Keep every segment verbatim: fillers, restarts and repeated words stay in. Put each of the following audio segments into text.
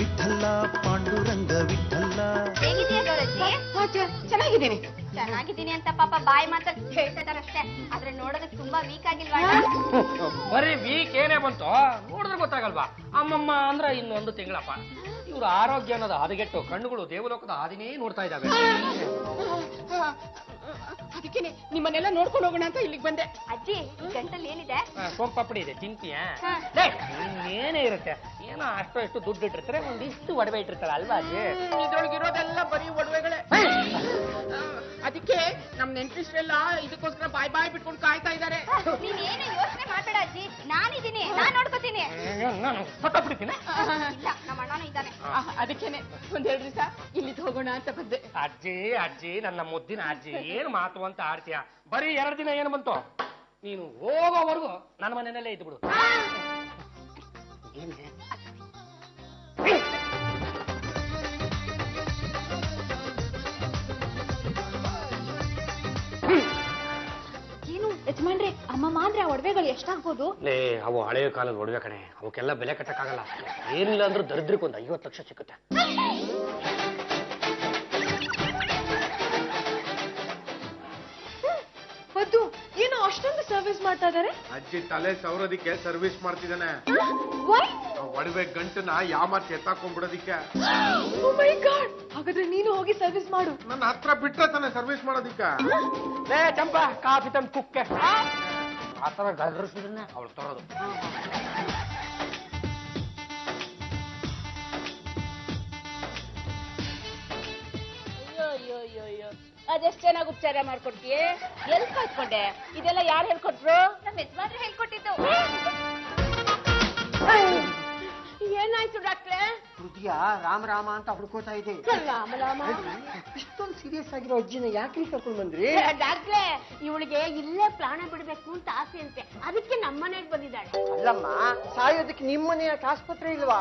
ವಿಠ್ಠಲಾ ಪಾಂಡುರಂಗ ವಿಠ್ಠಲಾ ಹೇಗಿದ್ದೀಯಾ ಗೌರಜ್ಜಿ? ಓಕೆ ಚೆನ್ನಾಗಿದ್ದೀನಿ. ಚೆನ್ನಾಗಿದ್ದೀನಿ ಅಂತ ಪಾಪ ಬಾಯಿ ಮಾತ್ರ ಹೇಳ್ತಾ ಇದ್ದಾರೆ ಅಷ್ಟೇ, ಆದ್ರೆ ನೋಡೋದಕ್ಕೆ ತುಂಬಾ ವೀಕ್ ಆಗಿಲ್ವಾ? ಬರೀ ವೀಕ್ ಏನೇ ಬಂತು ನೋಡಿದ್ರೆ ಗೊತ್ತಾಗಲ್ವಾ? ಅಮ್ಮಮ್ಮ ಅಂದ್ರ ಇನ್ನೊಂದು ತಿಂಗಳಪ್ಪ. ಇವ್ರ ಆರೋಗ್ಯ ಅನ್ನೋದು ಹದಗೆಟ್ಟು ಕಣ್ಣುಗಳು ದೇವಲೋಕದ ಹಾದಿನೇ ನೋಡ್ತಾ ಇದ್ದಾವೆ. ಅದಕ್ಕೆ ನಿಮ್ಮನ್ನೆಲ್ಲ ನೋಡ್ಕೊಂಡು ಹೋಗೋಣ ಅಂತ ಇಲ್ಲಿಗೆ ಬಂದೆ. ಅಜ್ಜಿ ಗಂಟಲ್ಲಿ ಏನಿದೆ? ಸೋಂಪಾಪಡಿ ಇದೆ, ತಿಂತೀಯಾ? ಏನೇ ಇರುತ್ತೆ, ಏನೋ ಅಷ್ಟು ಎಷ್ಟು ದುಡ್ಡು ಇಟ್ಟಿರ್ತಾರೆ, ಒಂದಿಷ್ಟು ಒಡವೆ ಇಟ್ಟಿರ್ತಾರೆ ಅಲ್ವಾ ಅಜ್ಜಿ? ಇದ್ರೊಳಗಿರೋದೆಲ್ಲ ಬರೀ ಒಡವೆಗಳೇ. ಅದಕ್ಕೆ ನಮ್ ನೆಂಟ್ರಿಸ್ಟ್ರೆಲ್ಲ ಇದಕ್ಕೋಸ್ಕರ ಬಾಯ್ ಬಾಯ್ ಬಿಟ್ಕೊಂಡು ಕಾಯ್ತಾ ಇದ್ದಾರೆ. ನೀನ್ ಏನೇ ಯೋಚನೆ ಮಾಡ್ಬೇಡ ಅಜ್ಜಿ, ನಾನಿದ್ದೀನಿ, ನಾನ್ ನೋಡ್ಕೋತೀನಿ. ನಾನು ಸತ್ತಬಿಡ್ತೀನಿ. ಇಲ್ಲ, ನಮ್ಮ ಅಣ್ಣನೂ ಇದ್ದಾನೆ. ಅದಕ್ಕೇನೆ ಒಂದೆರಡು ದಿವಸ ಇಲ್ಲಿದ್ದು ಹೋಗೋಣ ಅಂತ ಬಂದೆ. ಅಜ್ಜಿ ಅಜ್ಜಿ ನನ್ನ ಮುದ್ದಿನ ಅಜ್ಜಿ, ಏನು ಮಾತು ಅಂತ ಆಡ್ತೀಯ? ಬರೀ ಎರಡು ದಿನ ಏನು ಬಂತು, ನೀನು ಹೋಗೋವರೆಗೂ ನನ್ನ ಮನೆಯಲ್ಲೇ ಇದ್ದು ಬಿಡು. ಯಜಮಾನ್ರಿ, ಅಮ್ಮಮ್ಮ ಅಂದ್ರೆ ಒಡವೆಗಳು ಎಷ್ಟಾಗ್ಬೋದು? ಲೇ, ಅವು ಹಳೆಯ ಕಾಲದ ಒಡವೆ ಕಣೆ, ಅವಕ್ಕೆಲ್ಲ ಬೆಲೆ ಕಟ್ಟಕ್ಕಾಗಲ್ಲ. ಏನಿಲ್ಲ ಅಂದ್ರೂ ದರಿದ್ರಕ್ಕೆ ಒಂದು ಐವತ್ತು ಲಕ್ಷ ಸಿಕ್ಕುತ್ತೆ. ಅದು ಏನು ಅಷ್ಟೊಂದು ಸರ್ವಿಸ್ ಮಾಡ್ತಾ ಇದಾರೆ? ಅಜ್ಜಿ ತಲೆ ಸವರೋದಿಕ್ಕೆ ಸರ್ವಿಸ್ ಮಾಡ್ತಿದ್ದಾನೆ. ಒಡವೆ ಗಂಟನ್ನ ಯಾಮಾರ್ ಎತ್ತಾಕೊಂಡ್ಬಿಡೋದಿಕ್ಕೆ. ಓ ಮೈ ಗಾಡ್, ಹಾಗಾದ್ರೆ ನೀನು ಹೋಗಿ ಸರ್ವಿಸ್ ಮಾಡು. ನನ್ನ ಹತ್ರ ಬಿಟ್ರೆ ತಾನೆ ಸರ್ವಿಸ್ ಮಾಡೋದಿಕ್ಕೆ. ಲೇ ಚಂಪಾ, ಕಾಫಿ ತಂದು ಕುಕ್ಕೆ. ಆ ತರ ಗದರ್ಸಿದನ್ನ ಅವಳು ತರೋದು. ಅದೆಷ್ಟ್ ಚೆನ್ನಾಗಿ ಉಪಚಾರ ಮಾಡ್ಕೊಡ್ತೀಯ. ಎಲ್ ಕಲ್ತ್ಕೊಂಡೆ ಇದೆಲ್ಲ? ಯಾರು ಹೇಳ್ಕೊಟ್ರು? ನಮ್ಮ ಯಜಮಾನ್ರು ಹೇಳ್ಕೊಟ್ಟಿದ್ದು. ಏನಾಯ್ತು ಡಾಕ್ಟ್ರೆ? ಹೃದಯ ರಾಮ ರಾಮ ಅಂತ ಹುಡ್ಕೋತಾ ಇದೆ. ರಾಮ ರಾಮ ಇಷ್ಟೊಂದು ಸೀರಿಯಸ್ ಆಗಿರೋ ಅಜ್ಜಿನ ಯಾಕೆ ಕರ್ಕೊಂಡು ಬಂದ್ರಿ? ಡಾಕ್ಟ್ರೆ, ಇವಳಿಗೆ ಇಲ್ಲೇ ಪ್ರಾಣ ಬಿಡ್ಬೇಕು ಅಂತ ಆಸೆ ಅಂತೆ, ಅದಕ್ಕೆ ನಮ್ಮನೆಗೆ ಬಂದಿದ್ದಾಳೆ. ಅಲ್ಲಮ್ಮ, ಸಾಯೋದಕ್ಕೆ ನಿಮ್ಮನೆ ಯಾಕೆ ಆಸ್ಪತ್ರೆ ಇಲ್ವಾ?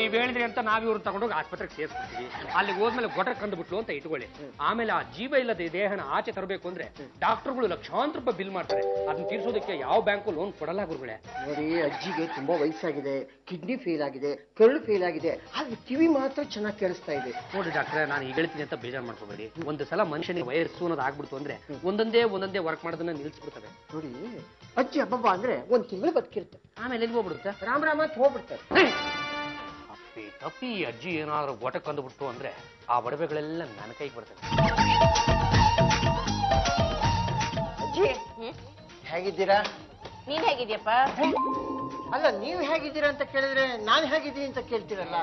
ನೀವ್ ಹೇಳಿದ್ರಿ ಅಂತ ನಾವ್ ಇವ್ರು ತಗೊಂಡೋಗಿ ಆಸ್ಪತ್ರೆಗೆ ಸೇರಿಸ್ಬಿಡ್ತೀವಿ. ಅಲ್ಲಿ ಹೋದ್ಮೇಲೆ ಗೊಟರ್ ಕಂಡುಬಿಟ್ಲು ಅಂತ ಇಟ್ಕೊಳ್ಳಿ. ಆಮೇಲೆ ಆ ಜೀವ ಇಲ್ಲದೆ ದೇಹನ ಆಚೆ ತರಬೇಕು ಅಂದ್ರೆ ಡಾಕ್ಟರ್ಗಳು ಲಕ್ಷಾಂತರ ರೂಪಾಯಿ ಬಿಲ್ ಮಾಡ್ತಾರೆ. ಅದನ್ನ ತೀರ್ಸೋದಕ್ಕೆ ಯಾವ ಬ್ಯಾಂಕು ಲೋನ್ ಕೊಡಲ್ಲ ಗುರುಗಳೇ. ನೋಡಿ, ಅಜ್ಜಿಗೆ ತುಂಬಾ ವಯಸ್ಸಾಗಿದೆ, ಕಿಡ್ನಿ ಫೇಲ್ ಆಗಿದೆ, ಕರುಳು ಫೇಲ್ ಆಗಿದೆ, ಆದ್ರೆ ಕಿವಿ ಮಾತ್ರ ಚೆನ್ನಾಗಿ ಕೇಳಿಸ್ತಾ ಇದೆ. ನೋಡಿ ಡಾಕ್ಟ್ರೆ, ನಾನು ಈಗ ಹೇಳ್ತೀನಿ ಅಂತ ಬೇಜಾರು ಮಾಡ್ಕೋಬೇಡಿ. ಒಂದು ಸಲ ಮನುಷ್ಯನಿಗೆ ವಯಸ್ಸು ಅನ್ನೋದು ಆಗ್ಬಿಡ್ತು ಅಂದ್ರೆ ಒಂದೊಂದೇ ಒಂದೊಂದೇ ವರ್ಕ್ ಮಾಡೋದನ್ನ ನಿಲ್ಸ್ಬಿಡ್ತವೆ. ನೋಡಿ, ಅಜ್ಜಿ ಹಬ್ಬ ಅಂದ್ರೆ ಒಂದ್ ತಿಂಗಳು ಬದುಕಿರುತ್ತೆ, ಆಮೇಲೆ ಎಲ್ಲಿ ಹೋಗ್ಬಿಡುತ್ತೆ? ರಾಮ್ ರಾಮ ಅಂತ ಹೋಗ್ಬಿಡ್ತಾರೆ. ಅಪ್ಪಿ ತಪ್ಪಿ ಅಜ್ಜಿ ಏನಾದ್ರೂ ಗೋಟ ಕಂಡುಬಿಡ್ತು ಅಂದ್ರೆ ಆ ಒಡವೆಗಳೆಲ್ಲ ನನ್ನ ಕೈಗೆ ಬರ್ತವೆ. ಅಜ್ಜಿ ಹೇಗಿದ್ದೀರಾ? ನೀನ್ ಹೇಗಿದ್ಯಪ್ಪ? ಅಲ್ಲ, ನೀವ್ ಹೇಗಿದ್ದೀರಾ ಅಂತ ಕೇಳಿದ್ರೆ ನಾನ್ ಹೇಗಿದ್ದೀನಿ ಅಂತ ಕೇಳ್ತೀರಲ್ಲ.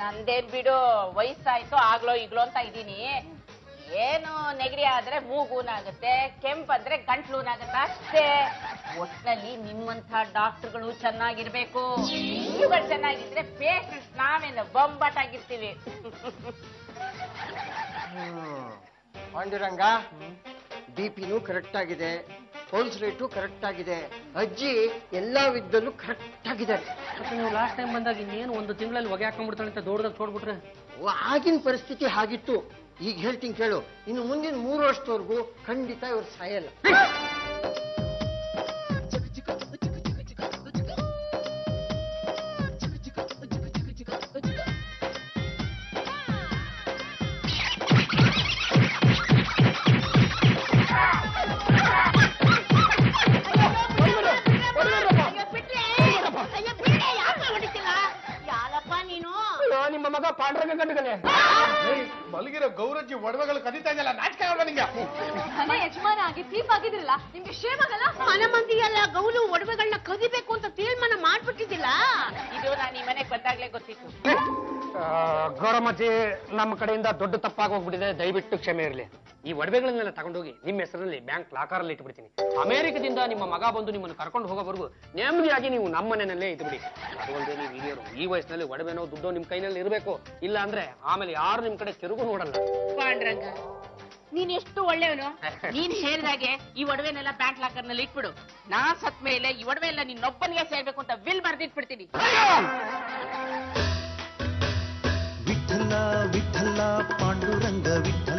ನಂದೇನ್ ಬಿಡು, ವಯಸ್ಸಾಯ್ತು, ಆಗ್ಲೋ ಈಗ್ಲೋ ಅಂತ ಇದೀನಿ. ಏನು ನೆಗಡಿ ಆದ್ರೆ ಮೂಗೂನಾಗುತ್ತೆ, ಕೆಂಪಂದ್ರೆ ಗಂಟ್ಲೂನಾಗತ್ತ ಅಷ್ಟೇ. ಒಟ್ನಲ್ಲಿ ನಿಮ್ಮಂತ ಡಾಕ್ಟರ್ಗಳು ಚೆನ್ನಾಗಿರ್ಬೇಕು. ನೀವುಗಳು ಚೆನ್ನಾಗಿದ್ರೆ ಪೇಷಂಟ್ಸ್ ನಾವೇನು ಬೊಂಬಾಟಾಗಿರ್ತೀವಿ. ಪಾಂಡುರಂಗ, ಬಿ ಪಿನೂ ಕರೆಕ್ಟ್ ಆಗಿದೆ, ಪಲ್ಸ್ ರೇಟು ಕರೆಕ್ಟ್ ಆಗಿದೆ, ಅಜ್ಜಿ ಎಲ್ಲಾ ವಿದ್ದಲ್ಲೂ ಕರೆಕ್ಟ್ ಆಗಿದ್ದಾರೆ. ನೀವು ಲಾಸ್ಟ್ ಟೈಮ್ ಬಂದಾಗ ಇನ್ನೇನು ಒಂದು ತಿಂಗಳಲ್ಲಿ ಹೊಗೆ ಹಾಕೊಂಡ್ಬಿಡ್ತಾಳೆ ಅಂತ ದೊಡ್ಡದಾಗ ತೋಡ್ಬಿಟ್ರೆ. ಆಗಿನ ಪರಿಸ್ಥಿತಿ ಹಾಗಿತ್ತು, ಈಗ ಹೇಳ್ತೀನಿ ಕೇಳು. ಇನ್ನು ಮುಂದಿನ ಮೂರು ವರ್ಷದವರೆಗೂ ಖಂಡಿತ ಇವ್ರು ಸಾಯಲ್ಲ. ನಿಮ್ಮ ಮಗ ಪಾಂಡುರಂಗ ಗಂಡುಗಳೇ, ಮಲಗಿರೋ ಗೌರಜ್ಜಿ ಒಡವೆಗಳು ಕದೀತಾ ಇದೆಯಲ್ಲ, ನಾಚಿಕೆ ಆಗಲ್ಲ ನಿಂಗೆ? ಮನೆ ಯಜಮಾನ ಆಗಿ ತೀಪ್ ಆಗಿದ್ರಲ್ಲ, ನಿಮ್ಗೆ ಶೇಮಾಗಲ್ಲ? ಮನ ಮಂದಿಯಲ್ಲ ಗೌಲು ಒಡವೆಗಳನ್ನ ಕದಿಬೇಕು ಅಂತ ತೀರ್ಮಾನ ಮಾಡ್ಬಿಟ್ಟಿದ್ದಿಲ್ಲ. ಇದು ನಾನು ಈ ಮನೆಗೆ ಬಂದಾಗ್ಲೇ ಗೊತ್ತಿತ್ತು. ಗೌರಮ್ಮಜ್ಜಿ, ನಮ್ಮ ಕಡೆಯಿಂದ ದೊಡ್ಡ ತಪ್ಪಾಗಿ ಹೋಗ್ಬಿಟ್ಟಿದೆ, ದಯವಿಟ್ಟು ಕ್ಷಮೆ ಇರಲಿ. ಈ ಒಡವೆಗಳನ್ನೆಲ್ಲ ತಗೊಂಡೋಗಿ ನಿಮ್ಮ ಹೆಸರಲ್ಲಿ ಬ್ಯಾಂಕ್ ಲಾಕರಲ್ಲಿ ಇಟ್ಬಿಡ್ತೀನಿ. ಅಮೆರಿಕದಿಂದ ನಿಮ್ಮ ಮಗ ಬಂದು ನಿಮ್ಮನ್ನು ಕರ್ಕೊಂಡು ಹೋಗೋವರೆಗೂ ನೆಮ್ಮದಿಯಾಗಿ ನೀವು ನಮ್ಮ ಮನೆಯಲ್ಲೇ ಇದ್ಬಿಡಿ. ಅದೊಂದೇ ನೀವು ಹಿರಿಯರು, ಈ ವಯಸ್ಸಿನಲ್ಲಿ ಒಡವೆನೋ ದುಡ್ಡೋ ನಿಮ್ಮ ಕೈನಲ್ಲಿ ಇರಬೇಕು, ಇಲ್ಲ ಅಂದ್ರೆ ಆಮೇಲೆ ಯಾರು ನಿಮ್ಮ ಕಡೆ ತಿರುಗು ನೋಡಲ್ಲ. ಪಾಂಡುರಂಗ, ನೀನ್ ಎಷ್ಟು ಒಳ್ಳೆಯವನು. ನೀನ್ ಹೇಳಿದಾಗೆ ಈ ಒಡವೆನೆಲ್ಲ ಬ್ಯಾಂಕ್ ಲಾಕರ್ ನಲ್ಲಿ ಇಟ್ಬಿಡು. ನಾನ್ ಸತ್ ಮೇಲೆ ಈ ಒಡವೆ ಎಲ್ಲ ನಿನ್ನೊಬ್ಬನಿಗೆ ಸೇರ್ಬೇಕು ಅಂತ ಬಿಲ್ ಬರ್ದಿಟ್ಬಿಡ್ತೀನಿ. ವಿಠ್ಠಲ ವಿಠ್ಠಲ ಪಾಂಡುರಂಗ ವಿಠ್ಠಲ.